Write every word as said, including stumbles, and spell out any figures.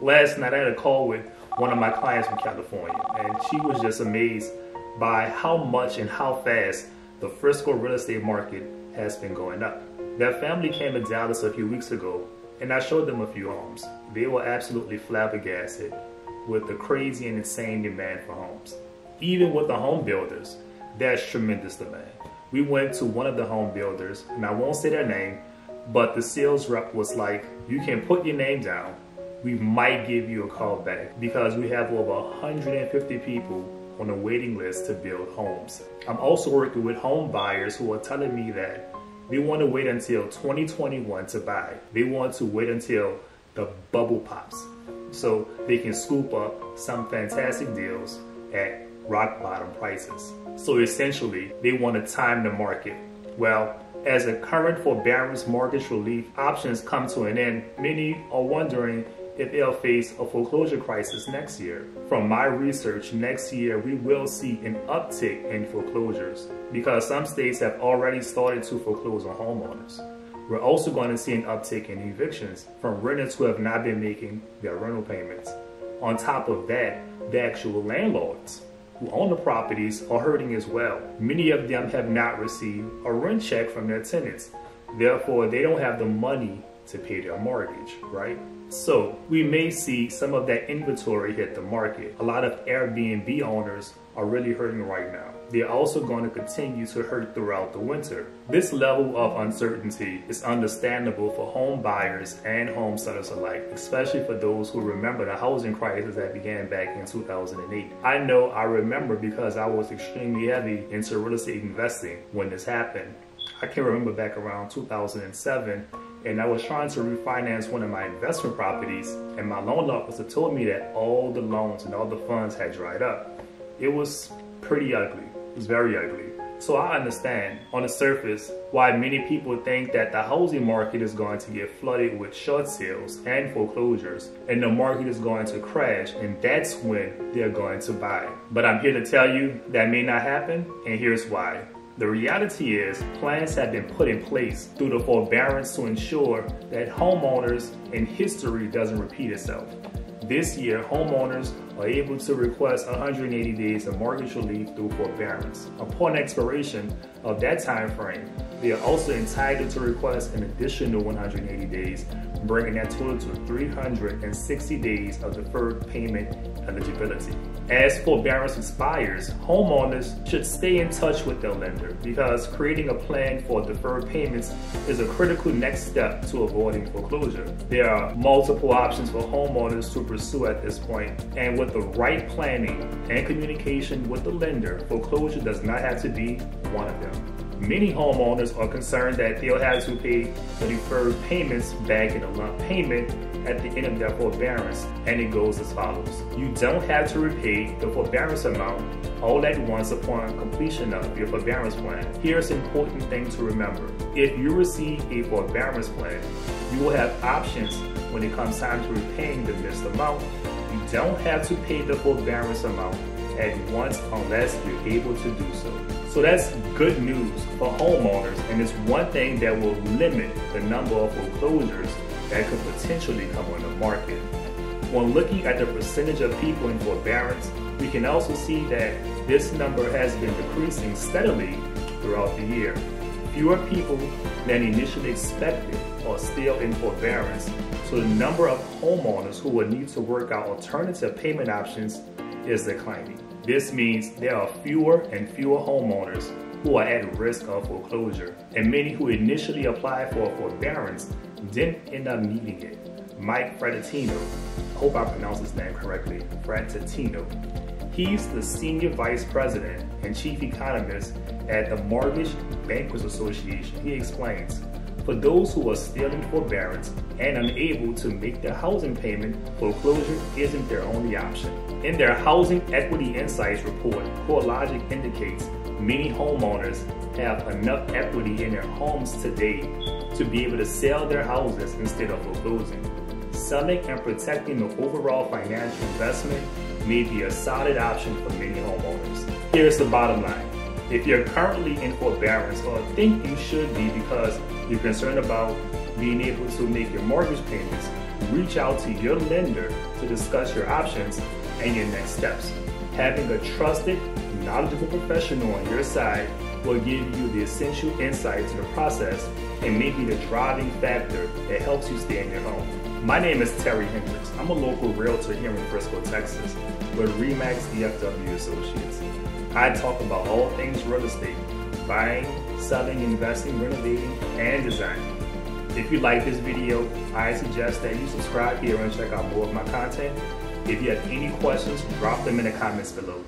Last night I had a call with one of my clients from California, and she was just amazed by how much and how fast the Frisco real estate market has been going up. That family came to Dallas a few weeks ago, and I showed them a few homes. They were absolutely flabbergasted with the crazy and insane demand for homes. Even with the home builders, that's tremendous demand. We went to one of the home builders, and I won't say their name, but the sales rep was like, you can put your name down, we might give you a call back, because we have over one hundred fifty people on a waiting list to build homes. I'm also working with home buyers who are telling me that they want to wait until twenty twenty-one to buy. They want to wait until the bubble pops so they can scoop up some fantastic deals at rock bottom prices. So essentially, they want to time the market. Well, as the current forbearance mortgage relief options come to an end, many are wondering if they'll face a foreclosure crisis next year. From my research, next year we will see an uptick in foreclosures because some states have already started to foreclose on homeowners. We're also going to see an uptick in evictions from renters who have not been making their rental payments. On top of that, the actual landlords who own the properties are hurting as well. Many of them have not received a rent check from their tenants. Therefore, they don't have the money to pay their mortgage, right? So we may see some of that inventory hit the market. A lot of Airbnb owners are really hurting right now. They're also going to continue to hurt throughout the winter. This level of uncertainty is understandable for home buyers and home sellers alike, especially for those who remember the housing crisis that began back in two thousand eight. I know I remember because I was extremely heavy into real estate investing when this happened. I can remember back around two thousand seven, and I was trying to refinance one of my investment properties, and my loan officer told me that all the loans and all the funds had dried up. It was pretty ugly. It was very ugly. So I understand on the surface why many people think that the housing market is going to get flooded with short sales and foreclosures, and the market is going to crash, and that's when they're going to buy. But I'm here to tell you that may not happen, and here's why. The reality is, plans have been put in place through the forbearance to ensure that homeowners and history doesn't repeat itself. This year, homeowners are able to request one hundred eighty days of mortgage relief through forbearance. Upon expiration of that time frame, they are also entitled to request an additional one hundred eighty days, bringing that total to three hundred sixty days of deferred payment eligibility. As forbearance expires, homeowners should stay in touch with their lender because creating a plan for deferred payments is a critical next step to avoiding foreclosure. There are multiple options for homeowners to pursue at this point, and with the right planning and communication with the lender, foreclosure does not have to be one of them. Many homeowners are concerned that they'll have to pay the deferred payments back in a lump payment at the end of their forbearance, and it goes as follows. You don't have to repay the forbearance amount all at once upon completion of your forbearance plan. Here's an important thing to remember. If you receive a forbearance plan, you will have options when it comes time to repaying the missed amount. You don't have to pay the forbearance amount at once unless you're able to do so. So that's good news for homeowners, and it's one thing that will limit the number of foreclosures that could potentially come on the market. When looking at the percentage of people in forbearance, we can also see that this number has been decreasing steadily throughout the year. Fewer people than initially expected are still in forbearance, so the number of homeowners who will need to work out alternative payment options is declining. This means there are fewer and fewer homeowners who are at risk of foreclosure, and many who initially applied for forbearance didn't end up needing it. Mike Fratatino, I hope I pronounced his name correctly, Fratatino. He's the Senior Vice President and Chief Economist at the Mortgage Bankers Association. He explains, for those who are still in forbearance and unable to make their housing payment, foreclosure isn't their only option. In their Housing Equity Insights report, CoreLogic indicates many homeowners have enough equity in their homes today to be able to sell their houses instead of foreclosing. Selling and protecting the overall financial investment may be a solid option for many homeowners. Here's the bottom line. If you're currently in forbearance or think you should be because you're concerned about being able to make your mortgage payments, reach out to your lender to discuss your options and your next steps. Having a trusted, knowledgeable professional on your side will give you the essential insights in the process and may be the driving factor that helps you stay in your home. My name is Terry Hendricks. I'm a local realtor here in Frisco, Texas, with R E/MAX D F W Associates. I talk about all things real estate: buying, selling, investing, renovating, and designing. If you like this video, I suggest that you subscribe here and check out more of my content. If you have any questions, drop them in the comments below.